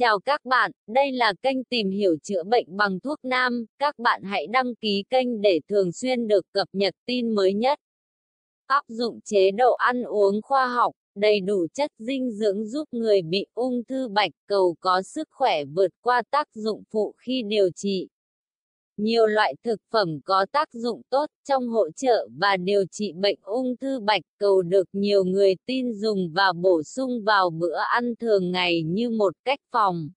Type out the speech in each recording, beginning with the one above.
Chào các bạn, đây là kênh tìm hiểu chữa bệnh bằng thuốc nam, các bạn hãy đăng ký kênh để thường xuyên được cập nhật tin mới nhất. Áp dụng chế độ ăn uống khoa học, đầy đủ chất dinh dưỡng giúp người bị ung thư bạch cầu có sức khỏe vượt qua tác dụng phụ khi điều trị. Nhiều loại thực phẩm có tác dụng tốt trong hỗ trợ và điều trị bệnh ung thư bạch cầu được nhiều người tin dùng và bổ sung vào bữa ăn thường ngày như một cách phòng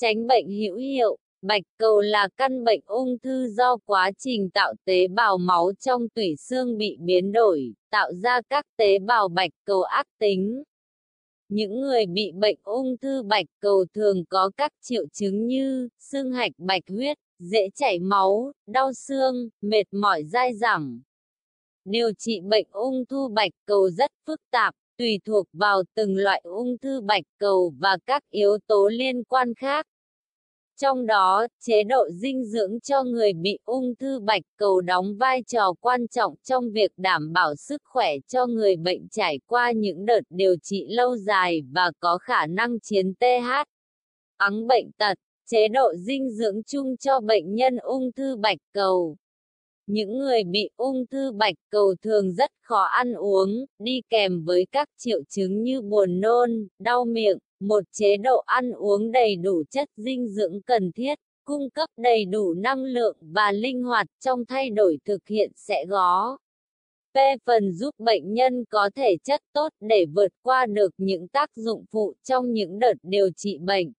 tránh bệnh hữu hiệu. Bạch cầu là căn bệnh ung thư do quá trình tạo tế bào máu trong tủy xương bị biến đổi, tạo ra các tế bào bạch cầu ác tính. Những người bị bệnh ung thư bạch cầu thường có các triệu chứng như xương hạch bạch huyết, dễ chảy máu, đau xương, mệt mỏi dai dẳng. Điều trị bệnh ung thư bạch cầu rất phức tạp, tùy thuộc vào từng loại ung thư bạch cầu và các yếu tố liên quan khác. Trong đó, chế độ dinh dưỡng cho người bị ung thư bạch cầu đóng vai trò quan trọng trong việc đảm bảo sức khỏe cho người bệnh trải qua những đợt điều trị lâu dài và có khả năng chiến thắng bệnh tật. Chế độ dinh dưỡng chung cho bệnh nhân ung thư bạch cầu. Những người bị ung thư bạch cầu thường rất khó ăn uống, đi kèm với các triệu chứng như buồn nôn, đau miệng. Một chế độ ăn uống đầy đủ chất dinh dưỡng cần thiết, cung cấp đầy đủ năng lượng và linh hoạt trong thay đổi thực hiện sẽ góp phần giúp bệnh nhân có thể chất tốt để vượt qua được những tác dụng phụ trong những đợt điều trị bệnh.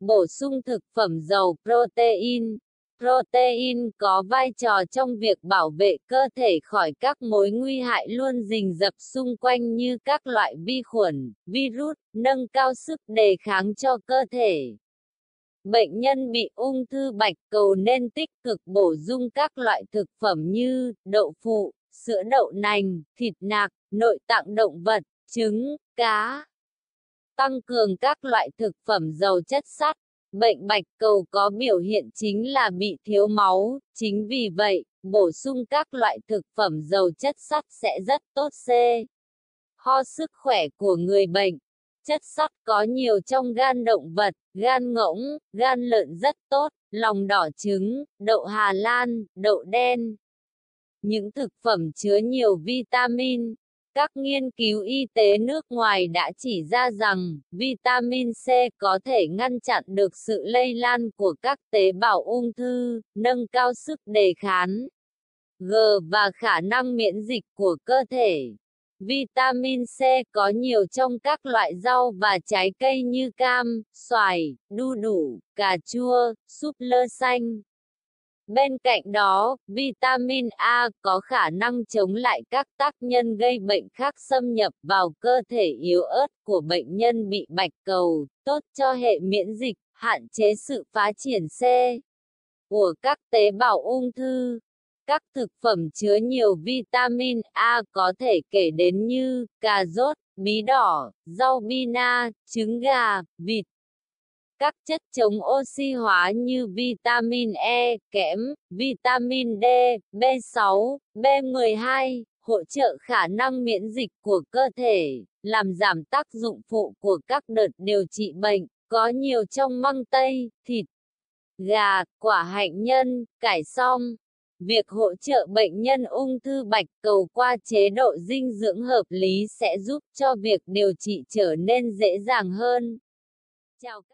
Bổ sung thực phẩm giàu protein. Protein có vai trò trong việc bảo vệ cơ thể khỏi các mối nguy hại luôn rình rập xung quanh như các loại vi khuẩn, virus, nâng cao sức đề kháng cho cơ thể. Bệnh nhân bị ung thư bạch cầu nên tích cực bổ sung các loại thực phẩm như đậu phụ, sữa đậu nành, thịt nạc, nội tạng động vật, trứng, cá. Tăng cường các loại thực phẩm giàu chất sắt. Bệnh bạch cầu có biểu hiện chính là bị thiếu máu, chính vì vậy, bổ sung các loại thực phẩm giàu chất sắt sẽ rất tốt cho sức khỏe của người bệnh. Chất sắt có nhiều trong gan động vật, gan ngỗng, gan lợn rất tốt, lòng đỏ trứng, đậu Hà Lan, đậu đen. Những thực phẩm chứa nhiều vitamin. Các nghiên cứu y tế nước ngoài đã chỉ ra rằng, vitamin C có thể ngăn chặn được sự lây lan của các tế bào ung thư, nâng cao sức đề kháng và khả năng miễn dịch của cơ thể. Vitamin C có nhiều trong các loại rau và trái cây như cam, xoài, đu đủ, cà chua, súp lơ xanh. Bên cạnh đó, vitamin A có khả năng chống lại các tác nhân gây bệnh khác xâm nhập vào cơ thể yếu ớt của bệnh nhân bị bạch cầu, tốt cho hệ miễn dịch, hạn chế sự phát triển của các tế bào ung thư. Các thực phẩm chứa nhiều vitamin A có thể kể đến như cà rốt, bí đỏ, rau bina, trứng gà, vịt. Các chất chống oxy hóa như vitamin E, kẽm, vitamin D, B6, B12, hỗ trợ khả năng miễn dịch của cơ thể, làm giảm tác dụng phụ của các đợt điều trị bệnh, có nhiều trong măng tây, thịt, gà, quả hạnh nhân, cải xong. Việc hỗ trợ bệnh nhân ung thư bạch cầu qua chế độ dinh dưỡng hợp lý sẽ giúp cho việc điều trị trở nên dễ dàng hơn. Chào các